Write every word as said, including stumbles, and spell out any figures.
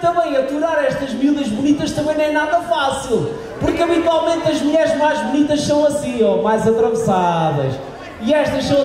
também aturar estas miúdas bonitas também não é nada fácil, porque habitualmente as mulheres mais bonitas são assim, ou mais atravessadas, e estas são